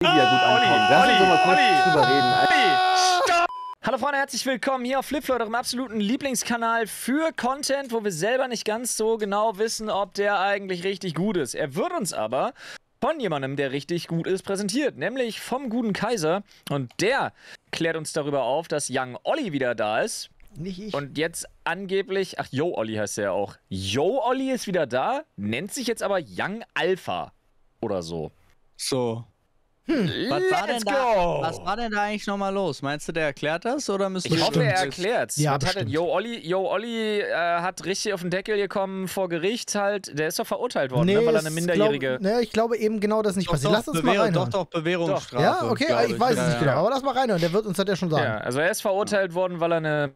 Gut ankommen. Lass uns mal kurz drüber reden. Hallo Freunde, herzlich willkommen hier auf Flipfloid, eurem absoluten Lieblingskanal für Content, wo wir selber nicht ganz so genau wissen, ob der eigentlich richtig gut ist. Er wird uns aber von jemandem, der richtig gut ist, präsentiert, nämlich vom guten Kaiser. Und der klärt uns darüber auf, dass Young Olli wieder da ist. Nicht ich. Und jetzt angeblich, ach, Yo Olli heißt er ja auch. Yo Olli ist wieder da, nennt sich jetzt aber Young Alpha oder so. So. Was war denn da eigentlich nochmal los? Meinst du, der erklärt das oder müssen wir? Ich hoffe, er erklärt's. Ja, Yo Olli hat richtig auf den Deckel gekommen vor Gericht halt. Der ist doch verurteilt worden, nee, ne? Weil er eine Minderjährige. Ne, ich glaube eben genau das nicht passiert. Lass uns mal reinhören. Doch, Bewährungsstrafe. Ja, okay, ich weiß es nicht genau, aber lass mal reinhören. Der wird uns das ja schon sagen. Ja, also er ist verurteilt worden, weil er eine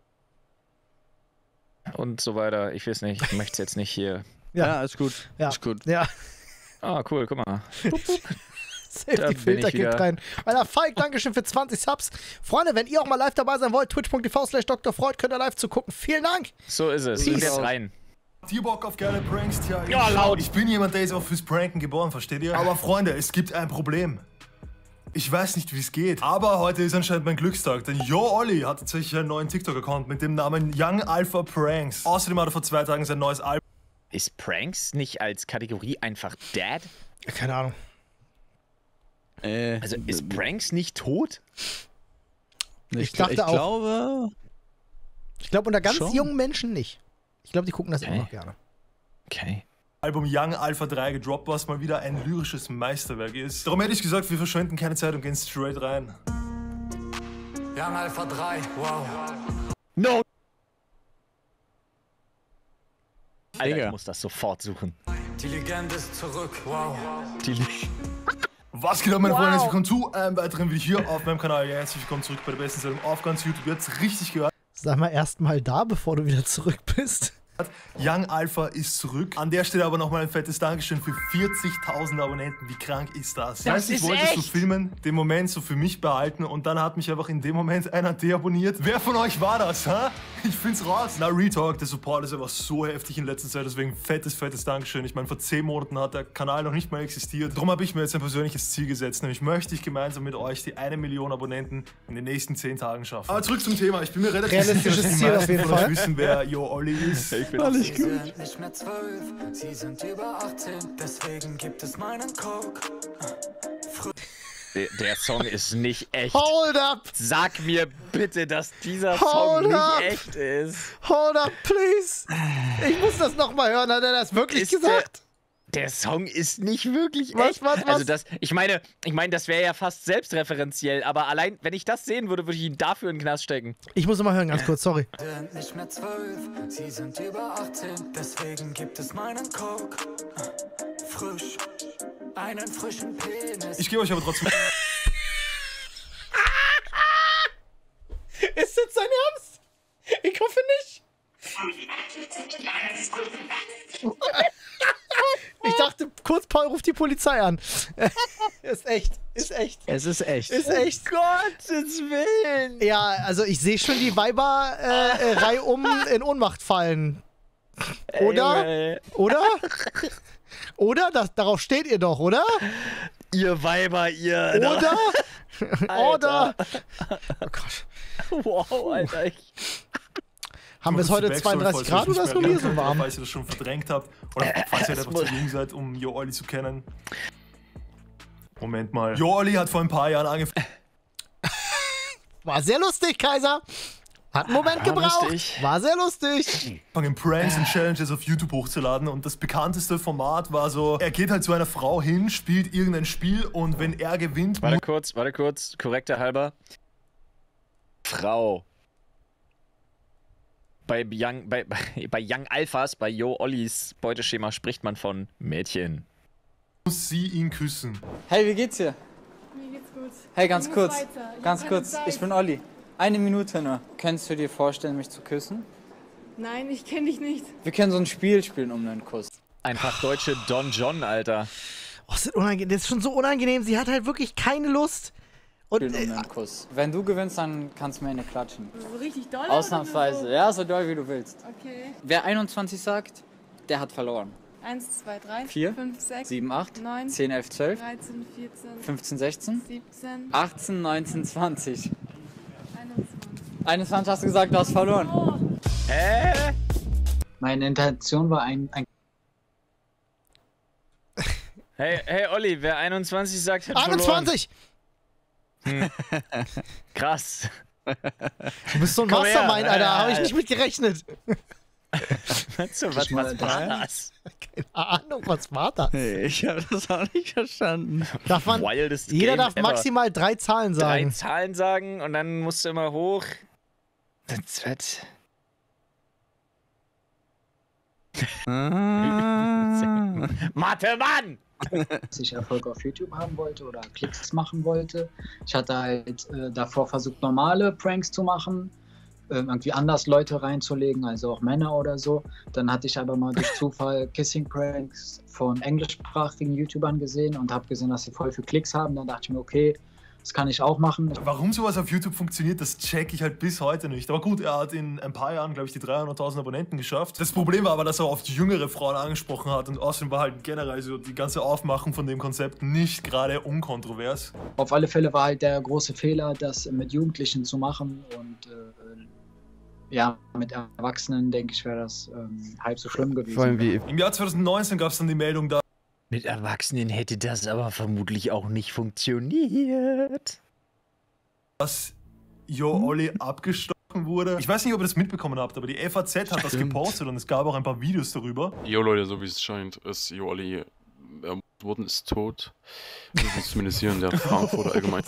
und so weiter. Ich weiß nicht, ich möchte es jetzt nicht hier. Ja, ist gut. Ja, ist gut. Ja. Ah, cool, guck mal. Safety-Filter geht rein. Alter, Falk, Dankeschön für 20 Subs. Freunde, wenn ihr auch mal live dabei sein wollt, twitch.tv/Dr. Freud, könnt ihr live zugucken. Vielen Dank. So ist es. Peace. Jetzt rein. Habt ihr Bock auf geile Pranks? Tja, ja, laut. Ich bin jemand, der ist auch fürs Pranken geboren, versteht ihr? Aber Freunde, es gibt ein Problem. Ich weiß nicht, wie es geht, aber heute ist anscheinend mein Glückstag, denn Yo Olli hat tatsächlich einen neuen TikTok-Account mit dem Namen Young Alpha Pranks. Außerdem hat er vor 2 Tagen sein neues Album. Ist Pranks nicht als Kategorie einfach Dad? Keine Ahnung. Also ist Pranks nicht tot? Ich glaube unter ganz jungen Menschen nicht. Ich glaube, die gucken das immer noch gerne. Okay. Album Young Alpha 3 gedroppt, was mal wieder ein lyrisches Meisterwerk ist. Darum hätte ich gesagt, wir verschwenden keine Zeit und gehen straight rein. Young Alpha 3, wow. No! Alter, ich muss das sofort suchen. Die Legende ist zurück, wow. Die Was geht ab, meine Freunde? Herzlich willkommen zu einem weiteren Video hier auf meinem Kanal. Ja, herzlich willkommen zurück bei der besten Sendung auf ganz YouTube. Ihr habt es richtig gehört. Sag mal erstmal da, bevor du wieder zurück bist. Young Alpha ist zurück. An der Stelle aber nochmal ein fettes Dankeschön für 40.000 Abonnenten. Wie krank ist das? Ich wollte es so filmen, den Moment so für mich behalten und dann hat mich einfach in dem Moment einer deabonniert. Wer von euch war das, ha? Ich find's raus. Na, Retalk, der Support ist einfach so heftig in letzter Zeit, deswegen fettes Dankeschön. Ich meine, vor 10 Monaten hat der Kanal noch nicht mal existiert. Darum habe ich mir jetzt ein persönliches Ziel gesetzt, nämlich möchte ich gemeinsam mit euch die 1 Million Abonnenten in den nächsten 10 Tagen schaffen. Aber zurück zum Thema. Ich bin mir relativ sicher, dass die meisten von euch wissen, wer Yo Olli ist. Ich bin alles gut. Sie sind nicht mehr 12, sie sind über 18, deswegen gibt es meinen Coke. Der Song ist nicht echt. Hold up! Sag mir bitte, dass dieser Song nicht echt ist. Hold up, please! Ich muss das nochmal hören, hat er das wirklich gesagt? Der Song ist nicht wirklich echt. Was? Also das, ich meine, das wäre ja fast selbstreferenziell, aber allein, wenn ich das sehen würde, würde ich ihn dafür in den Knast stecken. Ich muss nochmal hören, ganz kurz, sorry. Sie sind nicht mehr 12, sie sind über 18, deswegen gibt es meinen Coke. Frisch, einen frischen Penis. Ich gebe euch aber trotzdem... Ist das sein Ernst? Ich hoffe nicht. Ich dachte, kurz Paul ruft die Polizei an. Ist echt. Es ist echt. Ist echt. Oh, Gottes Willen. Ja, also ich sehe schon die Weiber reihum in Ohnmacht fallen. Oder? Ey. Oder? Oder? Darauf steht ihr doch, oder? Ihr Weiber, ihr... Oder? Oder? Oh Gott. Wow, Alter. Haben wir es heute 32 Grad oder ist nur hier so warm? Falls ihr das schon verdrängt habt oder falls ihr einfach zu jung seid, um Yo Olli zu kennen. Moment mal. Yo Olli hat vor ein paar Jahren angefangen. War sehr lustig, Kaiser. Hat einen Moment gebraucht. Lustig. War sehr lustig. Fangen Pranks und Challenges auf YouTube hochzuladen und das bekannteste Format war so, er geht halt zu einer Frau hin, spielt irgendein Spiel und wenn er gewinnt... Warte kurz, korrekter halber. Frau. Bei Young Alphas, bei Yo Ollis Beuteschema spricht man von Mädchen. Muss sie ihn küssen. Hey, wie geht's dir? Mir geht's gut. Hey, ganz kurz. Ich bin Olli. 1 Minute nur. Könntest du dir vorstellen, mich zu küssen? Nein, ich kenne dich nicht. Wir können so ein Spiel spielen um einen Kuss. Einfach deutsche Don John, Alter. Oh, das ist schon so unangenehm. Sie hat halt wirklich keine Lust. Und einen Kuss. Wenn du gewinnst, dann kannst du mir eine klatschen. So richtig doll? Ausnahmsweise. So? Ja, so doll wie du willst. Okay. Wer 21 sagt, der hat verloren. 1, 2, 3, 4, 5, 6, 7, 8, 9, 10, 11, 12, 13, 14, 15, 16, 17, 18, 19, 20. 21 hast du gesagt, du hast verloren. Oh. Hä? Meine Intention war ein... Hey Olli, wer 21 sagt, hat 21! Verloren. Hm. Krass. Du bist so ein Mastermind, Alter, hab ich nicht mit gerechnet. Was war das? Keine Ahnung, was war das? Hey, ich habe das auch nicht verstanden. Jeder darf maximal 3 Zahlen sagen. 3 Zahlen sagen und dann musst du immer hoch. Das wird... Mathe, Mann! Dass ich Erfolg auf YouTube haben wollte oder Klicks machen wollte. Ich hatte halt davor versucht, normale Pranks zu machen. Irgendwie anders Leute reinzulegen, also auch Männer oder so. Dann hatte ich aber mal durch Zufall Kissing-Pranks von englischsprachigen YouTubern gesehen und habe gesehen, dass sie voll viel Klicks haben. Dann dachte ich mir, okay, das kann ich auch machen. Warum sowas auf YouTube funktioniert, das check ich halt bis heute nicht. Aber gut, er hat in ein paar Jahren, glaube ich, die 300.000 Abonnenten geschafft. Das Problem war aber, dass er oft jüngere Frauen angesprochen hat und außerdem war halt generell so die ganze Aufmachung von dem Konzept nicht gerade unkontrovers. Auf alle Fälle war halt der große Fehler, das mit Jugendlichen zu machen und ja, mit Erwachsenen, denke ich, wäre das halb so schlimm gewesen. Vor allem wie im Jahr 2019 gab es dann die Meldung, da mit Erwachsenen hätte das aber vermutlich auch nicht funktioniert. Dass Yo Olli abgestochen wurde. Ich weiß nicht, ob ihr das mitbekommen habt, aber die FAZ hat das gepostet und es gab auch ein paar Videos darüber. Yo Leute, so wie es scheint, ist Yo Olli ist tot. Zumindest hier in der Frankfurter allgemein.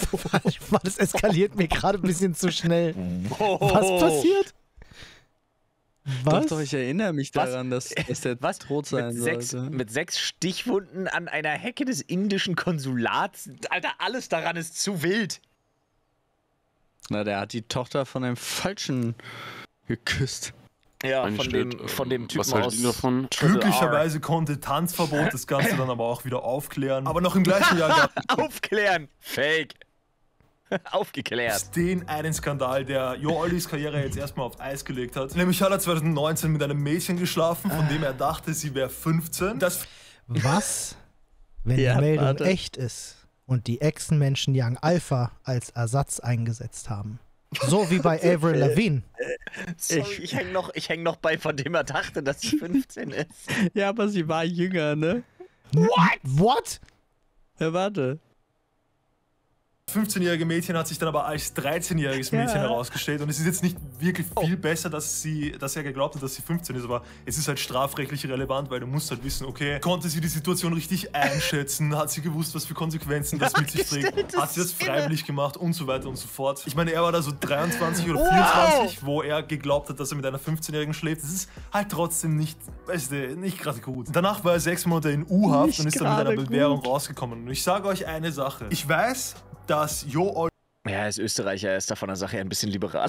Das eskaliert mir gerade ein bisschen zu schnell. Wow. Was passiert? Was? Doch, ich erinnere mich daran, dass der tot sein sollte. Mit 6 Stichwunden an einer Hecke des indischen Konsulats. Alter, alles daran ist zu wild. Na, der hat die Tochter von einem Falschen geküsst. Ja, von dem Typen was aus. Glücklicherweise konnte Tanzverbot das Ganze dann aber auch wieder aufklären. Aber noch im gleichen Jahr... Aufklären! Fake! Aufgeklärt. Den einen Skandal, der Yo Ollis Karriere jetzt erstmal auf Eis gelegt hat. Nämlich hat er 2019 mit einem Mädchen geschlafen, von dem er dachte, sie wäre 15. Das was, wenn die Meldung echt ist und die Echsenmenschen Young Alpha als Ersatz eingesetzt haben? So wie bei Avril Lavigne. Sorry, ich hänge noch bei, von dem er dachte, dass sie 15 ist. Ja, aber sie war jünger, ne? What? What? Ja, warte. 15-jährige Mädchen hat sich dann aber als 13-jähriges Mädchen herausgestellt und es ist jetzt nicht wirklich viel besser, dass er geglaubt hat, dass sie 15 ist, aber es ist halt strafrechtlich relevant, weil du musst halt wissen, okay, konnte sie die Situation richtig einschätzen, hat sie gewusst, was für Konsequenzen das mit sich trägt, hat sie das freiwillig gemacht und so weiter und so fort. Ich meine, er war da so 23 oder 24, wo er geglaubt hat, dass er mit einer 15-jährigen schläft. Das ist halt trotzdem nicht, weißt du, nicht gerade gut. Danach war er 6 Monate in U-Haft und ist dann mit einer Bewährung rausgekommen. Und ich sage euch eine Sache. Ich weiß, dass Yo Olli... Ja, er ist Österreicher, er ist da von der Sache ein bisschen liberal.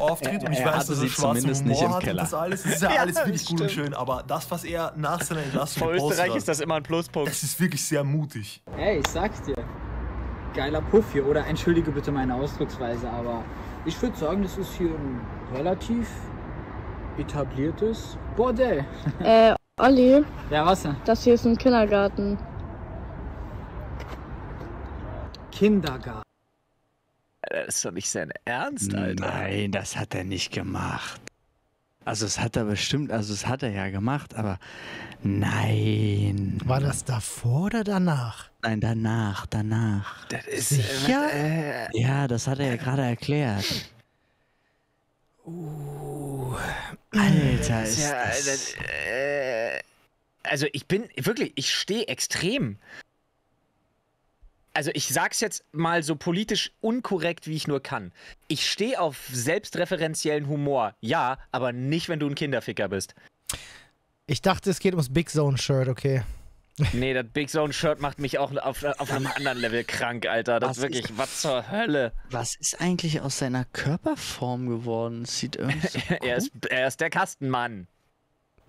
...auftritt und ich weiß, dass er schwarzen Humor hat und das alles. Das ist ja alles wirklich gut und schön, aber das, was er nach seiner Entlassung postet... Für Österreich ist das immer ein Pluspunkt. Das ist wirklich sehr mutig. Hey, ich sag's dir. Geiler Puff hier, oder entschuldige bitte meine Ausdrucksweise, aber ich würde sagen, das ist hier ein relativ etabliertes Bordell. Olli? Ja, was denn? Das hier ist ein Kindergarten. Kindergarten. Das ist doch nicht sein Ernst, Alter. Nein, das hat er nicht gemacht. Also es hat er bestimmt, also es hat er ja gemacht, aber nein. War das davor oder danach? Nein, danach. Das ist sicher? Ja, das hat er ja gerade erklärt. Alter, ist das... Also ich bin wirklich, ich stehe extrem... Also ich sag's jetzt mal so politisch unkorrekt, wie ich nur kann. Ich stehe auf selbstreferenziellen Humor, ja, aber nicht, wenn du ein Kinderficker bist. Ich dachte, es geht ums Big Zone Shirt, okay. Nee, das Big Zone Shirt macht mich auch auf einem anderen Level krank, Alter. Das ist wirklich, was zur Hölle. Was ist eigentlich aus seiner Körperform geworden? Sieht irgendwie so er ist der Kastenmann.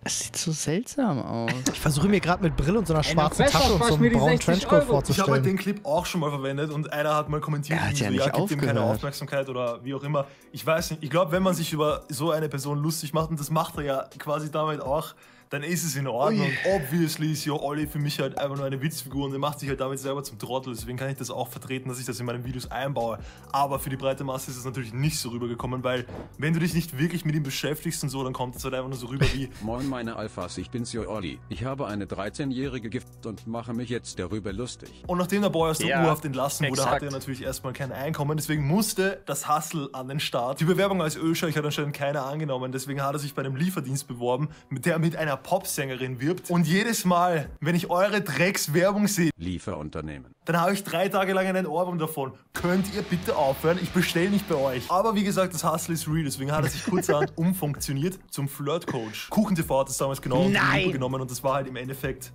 Es sieht so seltsam aus. Ich versuche mir gerade mit Brille und so einer schwarzen Tasche und so einem braunen Trenchcoat vorzustellen. Ich habe halt den Clip auch schon mal verwendet und einer hat mal kommentiert, er hat ja nicht aufgehört. Gibt ihm keine Aufmerksamkeit oder wie auch immer. Ich weiß nicht, ich glaube, wenn man sich über so eine Person lustig macht, und das macht er ja quasi damit auch, dann ist es in Ordnung. Ui. Obviously ist Yo Olli für mich halt einfach nur eine Witzfigur und er macht sich halt damit selber zum Trottel. Deswegen kann ich das auch vertreten, dass ich das in meinen Videos einbaue. Aber für die breite Masse ist es natürlich nicht so rübergekommen, weil wenn du dich nicht wirklich mit ihm beschäftigst und so, dann kommt es halt einfach nur so rüber wie... Moin meine Alphas, ich bin's Yo Olli. Ich habe eine 13-jährige Gift und mache mich jetzt darüber lustig. Und nachdem der Boy aus der U-Haft entlassen wurde, hatte er natürlich erstmal kein Einkommen. Deswegen musste das Hustle an den Start. Die Bewerbung als Ölscheich hat anscheinend keiner angenommen. Deswegen hat er sich bei einem Lieferdienst beworben, mit einer Popsängerin wirbt. Und jedes Mal, wenn ich eure Dreckswerbung sehe, Lieferunternehmen, dann habe ich 3 Tage lang einen Ohrwurm davon. Könnt ihr bitte aufhören? Ich bestelle nicht bei euch. Aber wie gesagt, das Hustle ist real. Deswegen hat er sich kurzerhand umfunktioniert zum Flirtcoach. KuchenTV hat es damals genau genommen und das war halt im Endeffekt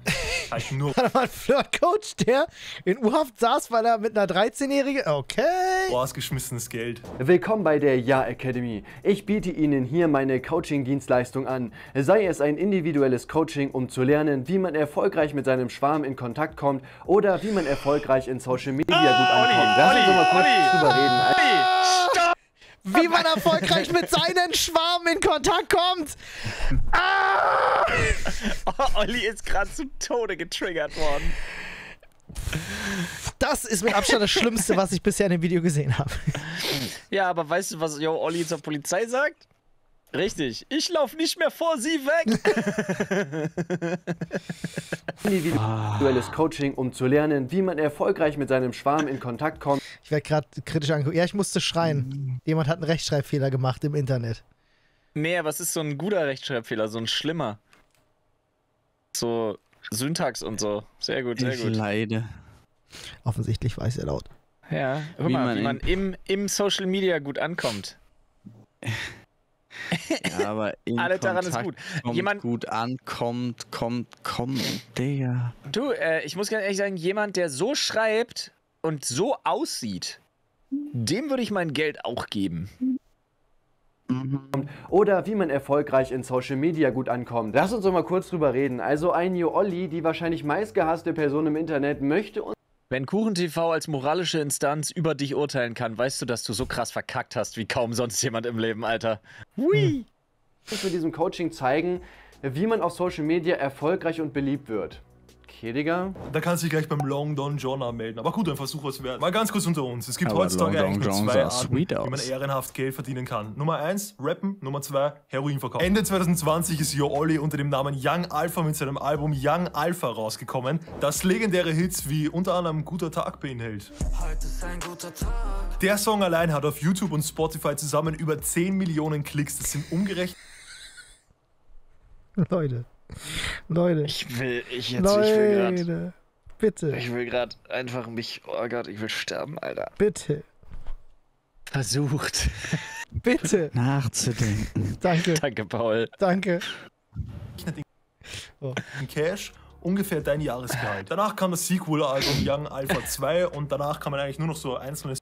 halt nur... Da war ein Flirtcoach, der in U-Haft saß, weil er mit einer 13-Jährigen... Okay. Rausgeschmissenes Geld. Willkommen bei der Ja Academy. Ich biete Ihnen hier meine Coaching-Dienstleistung an. Sei es ein individuelles Coaching, um zu lernen, wie man erfolgreich mit seinem Schwarm in Kontakt kommt oder wie man erfolgreich in Social Media gut ankommt. Lass uns mal kurz drüber reden. Stopp! Wie man erfolgreich mit seinen Schwarm in Kontakt kommt! Oh, Olli ist gerade zu Tode getriggert worden. Das ist mit Abstand das Schlimmste, was ich bisher in dem Video gesehen habe. Ja, aber weißt du, was Yo Olli jetzt auf Polizei sagt? Richtig, ich laufe nicht mehr vor sie weg. Individuelles Coaching, um zu lernen, wie man erfolgreich mit seinem Schwarm in Kontakt kommt. Ich werde gerade kritisch angeguckt. Ja, ich musste schreien. Jemand hat einen Rechtschreibfehler gemacht im Internet. Nee, aber es ist so ein guter Rechtschreibfehler, so ein schlimmer. So Syntax und so. Sehr gut, sehr gut. Ich leide. Offensichtlich weiß er laut. Ja, hör mal, wie man im Social Media gut ankommt. Ja, aber in Kontakt daran ist gut. Kommt jemand, gut ankommt, kommt, Digga. Du, ich muss ganz ehrlich sagen, jemand, der so schreibt und so aussieht, dem würde ich mein Geld auch geben. Oder wie man erfolgreich in Social Media gut ankommt. Lass uns doch mal kurz drüber reden. Also ein Yo Olli, die wahrscheinlich meistgehasste Person im Internet, möchte uns... Wenn KuchenTV als moralische Instanz über dich urteilen kann, weißt du, dass du so krass verkackt hast wie kaum sonst jemand im Leben, Alter. Hui! Ich will mit diesem Coaching zeigen, wie man auf Social Media erfolgreich und beliebt wird. Okay, Digga. Da kannst du dich gleich beim Long Don John anmelden. Aber gut, ein Versuch was wert. Mal ganz kurz unter uns. Es gibt heutzutage eigentlich nur 2 Arten, wie man ehrenhaft Geld verdienen kann. Nummer 1, rappen. Nummer 2, Heroin verkaufen. Ende 2020 ist Yo Olli unter dem Namen Young Alpha mit seinem Album Young Alpha rausgekommen, das legendäre Hits wie unter anderem Guter Tag beinhält. Heute ist ein guter Tag. Der Song allein hat auf YouTube und Spotify zusammen über 10 Millionen Klicks. Das sind umgerechnet... Leute. Ich will gerade einfach mich... Oh Gott, ich will sterben, Alter. Bitte. Versucht. Bitte. Nachzudenken. Danke. Danke, Paul. Danke. Oh. Cash, ungefähr dein Jahresgehalt. Danach kam das Sequel-Album Young Alpha 2 und danach kann man eigentlich nur noch so einzelne...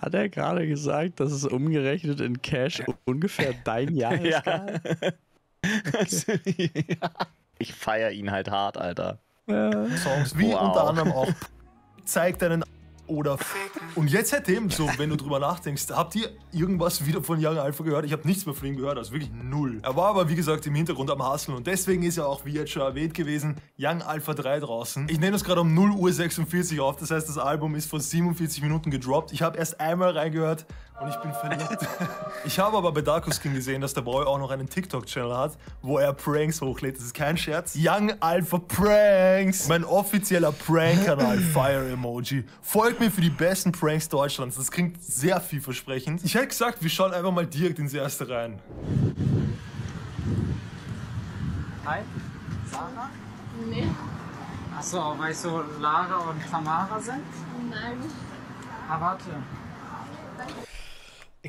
Hat er gerade gesagt, dass es umgerechnet in Cash ungefähr dein Jahresgehalt? Ja. Okay. Ich feiere ihn halt hart, Alter. Songs wie unter anderem auch Zeig deinen oder und jetzt seitdem, so wenn du drüber nachdenkst, habt ihr irgendwas wieder von Young Alpha gehört? Ich habe nichts mehr von ihm gehört, also wirklich null. Er war aber wie gesagt im Hintergrund am Hustlen und deswegen ist ja auch, wie jetzt schon erwähnt gewesen, Young Alpha 3 draußen. Ich nehme das gerade um 0:46 Uhr auf, das heißt das Album ist vor 47 Minuten gedroppt. Ich habe erst einmal reingehört und ich bin verliebt. Ich habe aber bei DarkoSkin gesehen, dass der Boy auch noch einen TikTok-Channel hat, wo er Pranks hochlädt. Das ist kein Scherz. Young Alpha Pranks. Mein offizieller Prank-Kanal, Fire-Emoji. Folgt mir für die besten Pranks Deutschlands. Das klingt sehr vielversprechend. Ich hätte gesagt, wir schauen einfach mal direkt ins erste rein. Hi, Sarah? Nee. Achso, weil so Lara und Tamara sind? Nein. Ah, warte.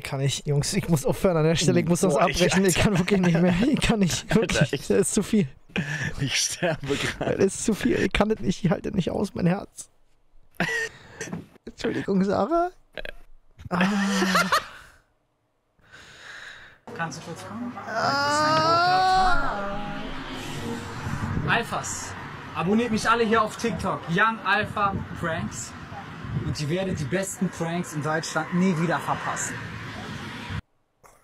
Kann ich, Jungs, ich muss aufhören an der Stelle, ich muss das abbrechen, ich kann wirklich nicht mehr, ich kann nicht, wirklich, Alter, das ist zu viel. Ich sterbe gerade. Das ist zu viel, ich kann das nicht, ich halte das nicht aus, mein Herz. Entschuldigung, Sarah. Kannst du kurz kommen? Alphas, abonniert mich alle hier auf TikTok, Young Alpha Pranks, und ihr werdet die besten Pranks in Deutschland nie wieder verpassen.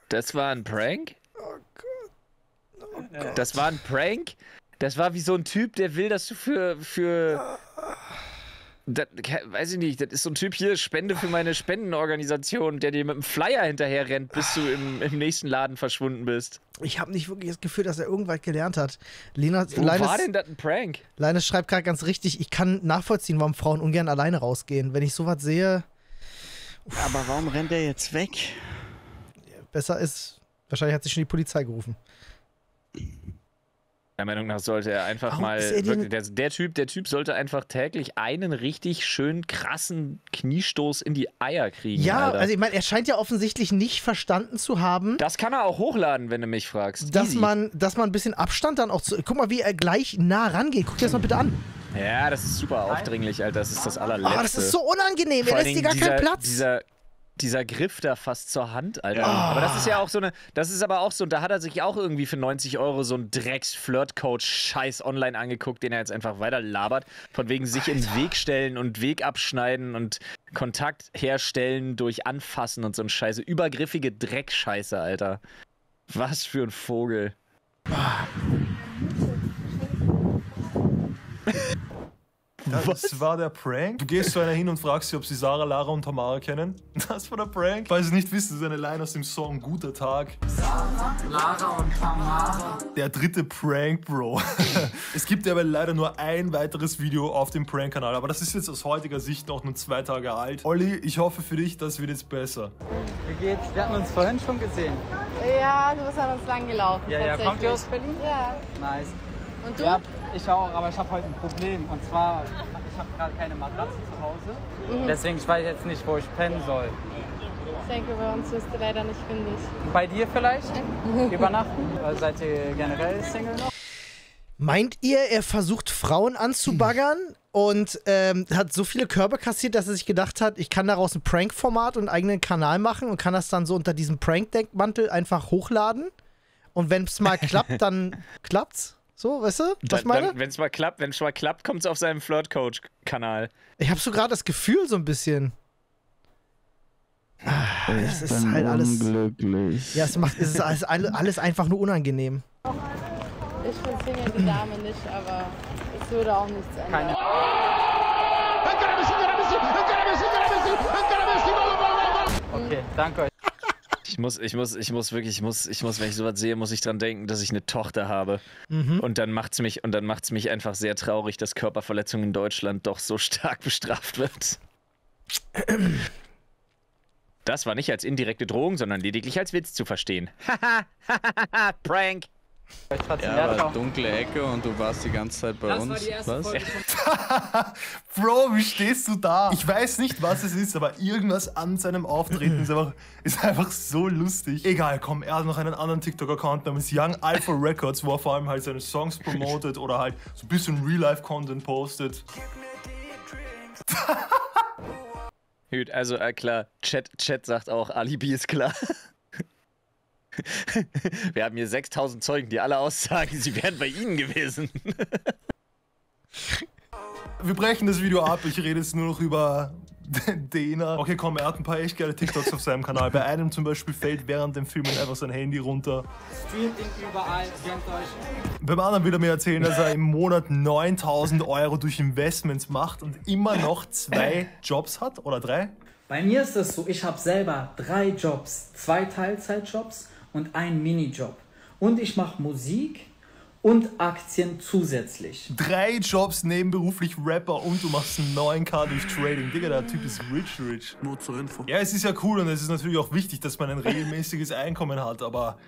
Das war ein Prank? Oh Gott. Oh Gott. Das war ein Prank? Das war wie so ein Typ, der will, dass du für das, weiß ich nicht, das ist so ein Typ hier, Spende für meine Spendenorganisation, der dir mit dem Flyer hinterher rennt, bis du im nächsten Laden verschwunden bist. Ich habe nicht wirklich das Gefühl, dass er irgendwas gelernt hat. War denn das ein Prank? Leines schreibt gerade ganz richtig, ich kann nachvollziehen, warum Frauen ungern alleine rausgehen. Wenn ich sowas sehe... Uff. Aber warum rennt er jetzt weg? Besser ist, wahrscheinlich hat sich schon die Polizei gerufen. Meiner Meinung nach sollte er einfach der Typ sollte einfach täglich einen richtig schön krassen Kniestoß in die Eier kriegen. Ja, Alter. Also ich meine, er scheint ja offensichtlich nicht verstanden zu haben. Das kann er auch hochladen, wenn du mich fragst. Dass man ein bisschen Abstand dann auch zu... Guck mal, wie er gleich nah rangeht. Guck dir das mal bitte an. Ja, das ist super aufdringlich, Alter. Das ist das Allerletzte. Oh, das ist so unangenehm. Er lässt dir gar keinen Platz. Dieser Griff da fast zur Hand, Alter. Oh. Aber das ist ja auch so eine, da hat er sich auch irgendwie für 90 € so einen Drecks-Flirt-Coach-Scheiß online angeguckt, den er jetzt einfach weiter labert. Von wegen sich in den Weg stellen und Weg abschneiden und Kontakt herstellen durch Anfassen und so ein Scheiße. Übergriffige Dreckscheiße, Alter. Was für ein Vogel. Das war der Prank. Du gehst zu einer hin und fragst sie, ob sie Sarah, Lara und Tamara kennen. Das war der Prank. Weil sie nicht wissen, das ist eine Line aus dem Song Guter Tag. Sarah, Lara und Tamara. Der dritte Prank, Bro. Es gibt aber leider nur ein weiteres Video auf dem Prank-Kanal. Aber das ist jetzt aus heutiger Sicht noch nur 2 Tage alt. Olli, ich hoffe für dich, das wird jetzt besser. Wie geht's? Wir hatten uns vorhin schon gesehen. Ja, du bist an uns lang gelaufen. Ja, kommt ihr aus Berlin? Ja. Nice. Und du? Ja, ich auch, aber ich habe heute ein Problem. Und zwar, ich habe gerade keine Matratze zu Hause. Mhm. Deswegen, ich weiß jetzt nicht, wo ich pennen soll. Ich denke, bei uns wirst du leider nicht fündig. Bei dir vielleicht? Übernachten? Seid ihr generell Single noch? Meint ihr, er versucht Frauen anzubaggern und hat so viele Körbe kassiert, dass er sich gedacht hat, ich kann daraus ein Prank-Format und einen eigenen Kanal machen und kann das dann so unter diesem Prank-Deckmantel einfach hochladen? Und wenn es mal klappt, dann klappt's? So, weißt du, was meine? Wenn es mal klappt, kommt es auf seinem Flirt-Coach-Kanal. Ich habe so gerade das Gefühl so ein bisschen. Es ist halt alles... Unglücklich. Ja, es ist alles einfach nur unangenehm. Ich verzinge die Dame nicht, aber es würde auch nichts ändern. Okay, danke euch. Ich muss, wenn ich sowas sehe, muss ich dran denken, dass ich eine Tochter habe. Mhm. Und dann macht's mich, einfach sehr traurig, dass Körperverletzung in Deutschland doch so stark bestraft wird. Das war nicht als indirekte Drohung, sondern lediglich als Witz zu verstehen. Haha, Prank. Ja, aber dunkle Ecke und du warst die ganze Zeit bei uns. Das war die erste Folge. Bro, wie stehst du da? Ich weiß nicht, was es ist, aber irgendwas an seinem Auftreten ist einfach so lustig. Egal, komm, er hat noch einen anderen TikTok-Account namens Young Alpha Records, wo er vor allem halt seine Songs promotet oder halt so ein bisschen Real-Life-Content postet. Gut, also klar, Chat sagt auch, Alibi ist klar. Wir haben hier 6000 Zeugen, die alle aussagen, sie wären bei Ihnen gewesen. Wir brechen das Video ab, ich rede jetzt nur noch über Dena. Okay, komm, er hat ein paar echt geile TikToks auf seinem Kanal. Bei einem zum Beispiel fällt während dem Film einfach sein Handy runter. Streamt ihn überall, ganz Deutschland. Beim anderen will er mir erzählen, dass er im Monat 9000 € durch Investments macht und immer noch 2 Jobs hat oder 3. Bei mir ist es so, ich habe selber 3 Jobs, 2 Teilzeitjobs und einen Minijob. Und ich mache Musik und Aktien zusätzlich. 3 Jobs, nebenberuflich Rapper und du machst einen 9K durch Trading. Digga, der Typ ist rich. Nur zur Info. Ja, es ist ja cool und es ist natürlich auch wichtig, dass man ein regelmäßiges Einkommen hat, aber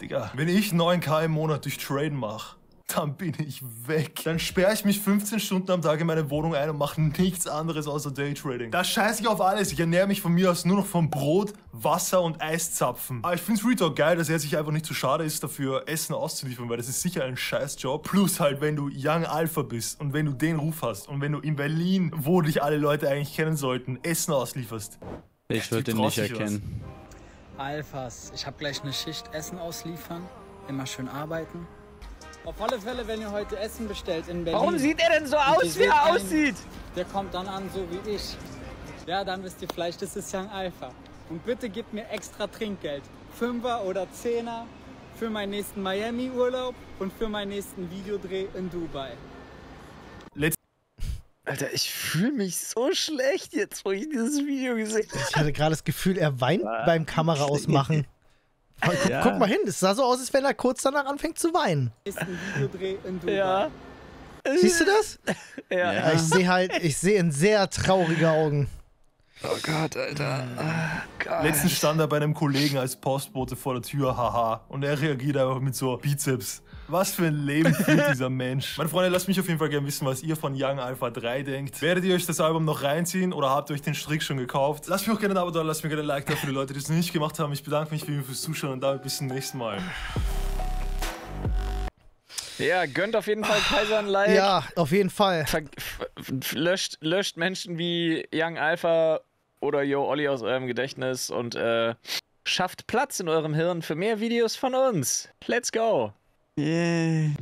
Digga, wenn ich 9K im Monat durch Trading mache, dann bin ich weg. Dann sperre ich mich 15 Stunden am Tag in meine Wohnung ein und mache nichts anderes außer Daytrading. Da scheiße ich auf alles. Ich ernähre mich von mir aus nur noch von Brot, Wasser und Eiszapfen. Aber ich finde es Retalk geil, dass er sich einfach nicht zu schade ist, dafür Essen auszuliefern, weil das ist sicher ein Scheißjob. Plus halt, wenn du Young Alpha bist und wenn du den Ruf hast und wenn du in Berlin, wo dich alle Leute eigentlich kennen sollten, Essen auslieferst. Ich würde den nicht erkennen. Alphas, ich habe gleich eine Schicht Essen ausliefern, immer schön arbeiten. Auf alle Fälle, wenn ihr heute Essen bestellt in Berlin. Warum sieht er denn so aus, wie er aussieht? Der kommt dann an, so wie ich. Ja, dann wisst ihr vielleicht, das ist Young Alpha. Und bitte gebt mir extra Trinkgeld. 5er oder 10er für meinen nächsten Miami-Urlaub und für meinen nächsten Videodreh in Dubai. Alter, ich fühle mich so schlecht jetzt, wo ich dieses Video gesehen habe. Ich hatte gerade das Gefühl, er weint beim Kamera ausmachen. Guck mal hin, das sah so aus, als wenn er kurz danach anfängt zu weinen. Ja. Siehst du das? Ja. Ja, ich sehe halt, ich sehe in sehr traurige Augen. Oh Gott, Alter. Oh Gott. Letztens stand er bei einem Kollegen als Postbote vor der Tür, haha. Und er reagiert einfach mit so Bizeps. Was für ein Leben führt dieser Mensch. Meine Freunde, lasst mich auf jeden Fall gerne wissen, was ihr von Young Alpha 3 denkt. Werdet ihr euch das Album noch reinziehen oder habt ihr euch den Strick schon gekauft? Lasst mich auch gerne ein Abo da, lasst mir gerne ein Like da für die Leute, die es nicht gemacht haben. Ich bedanke mich fürs Zuschauen und damit bis zum nächsten Mal. Ja, gönnt auf jeden Fall Kaiser ein Like. Ja, auf jeden Fall. Löscht Menschen wie Young Alpha oder Yo Olli aus eurem Gedächtnis und schafft Platz in eurem Hirn für mehr Videos von uns. Let's go. Yeah.